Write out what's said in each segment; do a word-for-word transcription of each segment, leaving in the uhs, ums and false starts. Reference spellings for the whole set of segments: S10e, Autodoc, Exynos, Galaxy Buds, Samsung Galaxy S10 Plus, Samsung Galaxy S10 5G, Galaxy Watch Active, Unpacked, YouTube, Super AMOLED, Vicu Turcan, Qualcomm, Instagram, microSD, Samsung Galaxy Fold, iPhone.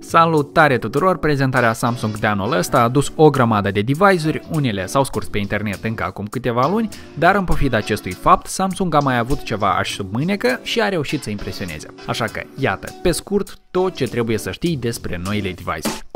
Salutare tuturor! Prezentarea Samsung de anul ăsta a adus o grămadă de device-uri, unele s-au scurs pe internet încă acum câteva luni, dar în pofida acestui fapt, Samsung a mai avut ceva aș sub mânecă și a reușit să impresioneze. Așa că, iată, pe scurt, tot ce trebuie să știi despre noile device-uri.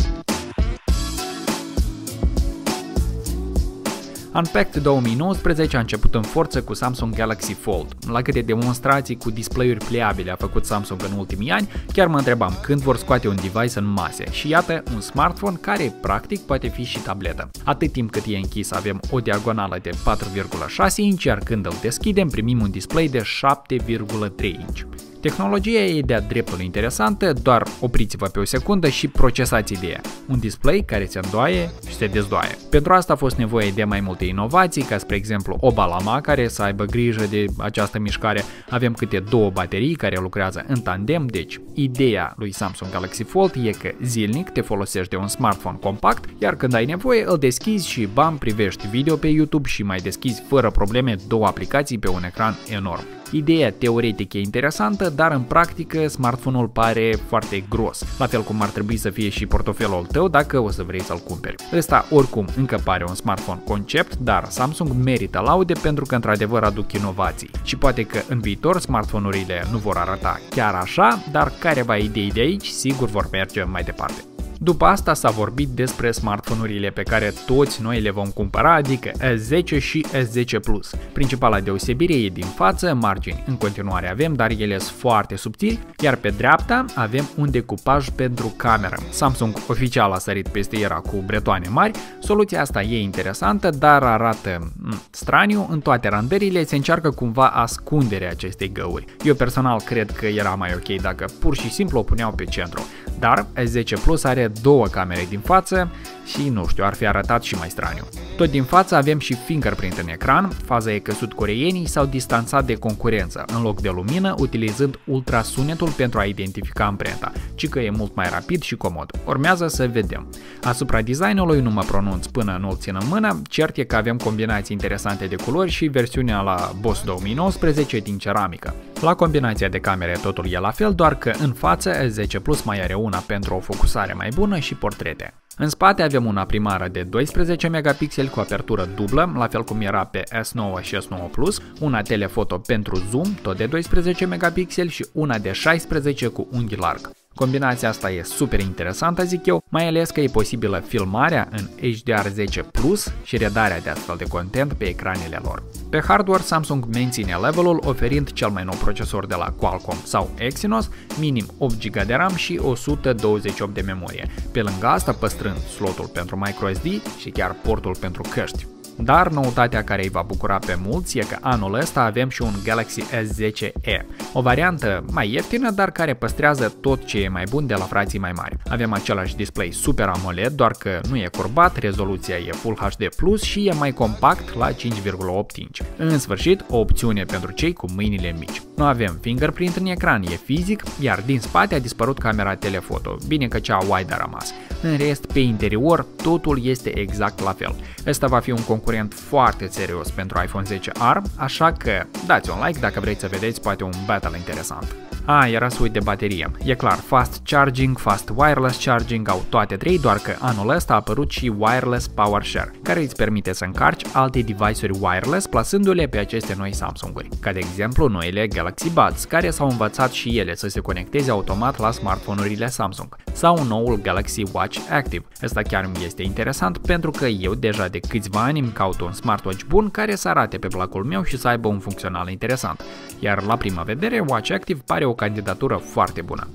Unpacked două mii nouăsprezece a început în forță cu Samsung Galaxy Fold. La câte demonstrații cu display-uri pliabile a făcut Samsung în ultimii ani, chiar mă întrebam când vor scoate un device în mase. Și iată, un smartphone care practic poate fi și tabletă. Atât timp cât e închis avem o diagonală de patru virgulă șase inci, iar când îl deschidem primim un display de șapte virgulă trei inci. Tehnologia e de-a dreptul interesantă, doar opriți-vă pe o secundă și procesați ideea. Un display care se îndoaie și se dezdoaie. Pentru asta a fost nevoie de mai multe inovații, ca spre exemplu o balama care să aibă grijă de această mișcare. Avem câte două baterii care lucrează în tandem, deci ideea lui Samsung Galaxy Fold e că zilnic te folosești de un smartphone compact, iar când ai nevoie îl deschizi și bam, privești video pe YouTube și mai deschizi fără probleme două aplicații pe un ecran enorm. Ideea teoretic e interesantă, dar în practică smartphone-ul pare foarte gros, la fel cum ar trebui să fie și portofelul tău dacă o să vrei să-l cumperi. Ăsta oricum încă pare un smartphone concept, dar Samsung merită laude pentru că într-adevăr aduc inovații. Și poate că în viitor smartphone-urile nu vor arăta chiar așa, dar careva idei de aici sigur vor merge mai departe. După asta s-a vorbit despre smartphone-urile pe care toți noi le vom cumpăra, adică S zece și S zece plus. Principala deosebire e din față, margini în continuare avem, dar ele sunt foarte subțiri, iar pe dreapta avem un decupaj pentru cameră. Samsung oficial a sărit peste era cu bretoane mari, soluția asta e interesantă, dar arată m, straniu, în toate randările se încearcă cumva ascunderea acestei găuri. Eu personal cred că era mai ok dacă pur și simplu o puneau pe centru, dar S zece plus are două camere din față și nu știu, ar fi arătat și mai straniu. Tot din față avem și fingerprint în ecran, faza e că sudcoreenii s-au distanțat de concurență, în loc de lumină utilizând ultrasunetul pentru a identifica amprenta, ci că e mult mai rapid și comod. Urmează să vedem. Asupra designului nu mă pronunț până nu-l țin în mână, cert e că avem combinații interesante de culori și versiunea la Boss două mii nouăsprezece din ceramică. La combinația de camere totul e la fel, doar că în față S zece plus mai are una pentru o focusare mai bună și portrete. În spate avem una primară de doisprezece megapixeli cu apertură dublă, la fel cum era pe S nouă și S nouă plus, una telefoto pentru zoom, tot de doisprezece megapixeli și una de șaisprezece cu unghi larg. Combinația asta e super interesantă, zic eu, mai ales că e posibilă filmarea în H D R zece plus și redarea de astfel de content pe ecranele lor. Pe hardware, Samsung menține levelul oferind cel mai nou procesor de la Qualcomm sau Exynos, minim opt giga de RAM și o sută douăzeci și opt de memorie, pe lângă asta păstrând slotul pentru microSD și chiar portul pentru căști. Dar noutatea care îi va bucura pe mulți e că anul ăsta avem și un Galaxy S zece E, o variantă mai ieftină, dar care păstrează tot ce e mai bun de la frații mai mari. Avem același display Super AMOLED, doar că nu e curbat, rezoluția e Full H D plus și e mai compact la cinci virgulă opt inci. În sfârșit, o opțiune pentru cei cu mâinile mici. Nu avem fingerprint în ecran, e fizic, iar din spate a dispărut camera telefoto, bine că cea wide a rămas. În rest, pe interior, totul este exact la fel. Ăsta va fi un concurent foarte serios pentru iPhone zece R, așa că dați un like dacă vreți să vedeți poate un battle interesant. A, era să uit de baterie. E clar, fast charging, fast wireless charging au toate trei, doar că anul ăsta a apărut și wireless power share, care îți permite să încarci alte device-uri wireless plasându-le pe aceste noi Samsung-uri, ca de exemplu noile Galaxy Buds, care s-au învățat și ele să se conecteze automat la smartphone-urile Samsung, sau noul Galaxy Watch Active. Ăsta chiar mi este interesant pentru că eu deja de câțiva ani îmi caut un smartwatch bun care să arate pe placul meu și să aibă un funcțional interesant, iar la prima vedere Watch Active pare o o candidatură foarte bună.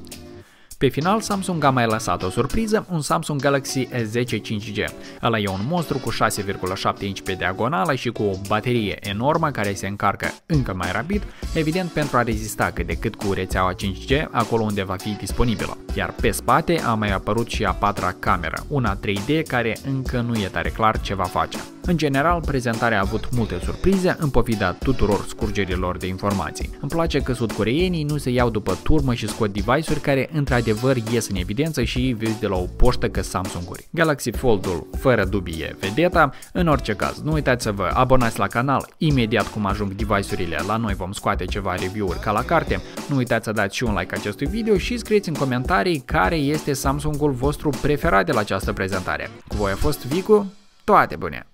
Pe final, Samsung a mai lăsat o surpriză, un Samsung Galaxy S zece cinci G. Ăla e un monstru cu șase virgulă șapte inci pe diagonală și cu o baterie enormă care se încarcă încă mai rapid, evident pentru a rezista cât de cât cu rețeaua cinci G acolo unde va fi disponibilă. Iar pe spate a mai apărut și a patra cameră, una trei D care încă nu e tare clar ce va face. În general, prezentarea a avut multe surprize în pofida tuturor scurgerilor de informații. Îmi place că sudcoreenii nu se iau după turmă și scot device-uri care într-adevăr ies în evidență și vezi de la o poștă că Samsung-uri. Galaxy Fold-ul fără dubii e vedeta. În orice caz, nu uitați să vă abonați la canal, imediat cum ajung device-urile la noi vom scoate ceva review-uri ca la carte. Nu uitați să dați și un like acestui video și scrieți în comentarii care este Samsung-ul vostru preferat de la această prezentare. Cu voi a fost Vicu, toate bune!